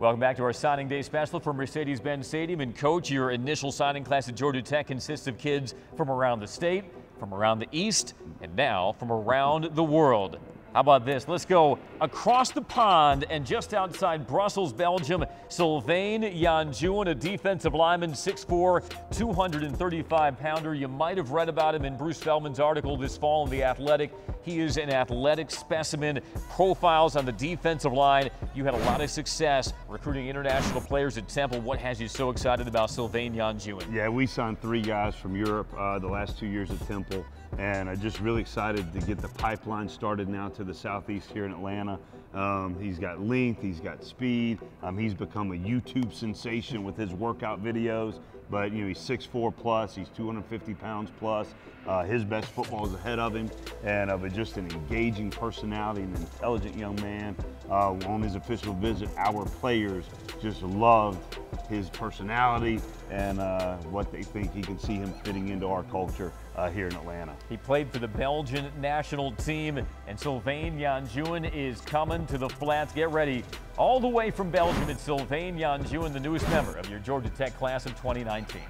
Welcome back to our signing day special from Mercedes-Benz Stadium. And coach, your initial signing class at Georgia Tech consists of kids from around the state, from around the East, and now from around the world. How about this? Let's go across the pond and just outside Brussels, Belgium. Sylvain Yondjouen, a defensive lineman, 6'4", 235-pounder. You might have read about him in Bruce Feldman's article this fall in The Athletic. He is an athletic specimen, profiles on the defensive line. You had a lot of success recruiting international players at Temple. What has you so excited about Sylvain Yondjouen? Yeah, we signed three guys from Europe the last 2 years at Temple, and I'm just really excited to get the pipeline started now to the southeast here in Atlanta. He's got length, he's got speed, he's become a YouTube sensation with his workout videos. But you know, he's 6'4 plus, he's 250 pounds plus, his best football is ahead of him, and but just an engaging personality, an intelligent young man. On his official visit, our players just loved his personality and what they think he can see him fitting into our culture here in Atlanta. He played for the Belgian national team, and Sylvain Yondjouen is coming to the flats. Get ready. All the way from Belgium, it's Sylvain Yondjouen, the newest member of your Georgia Tech class of 2019.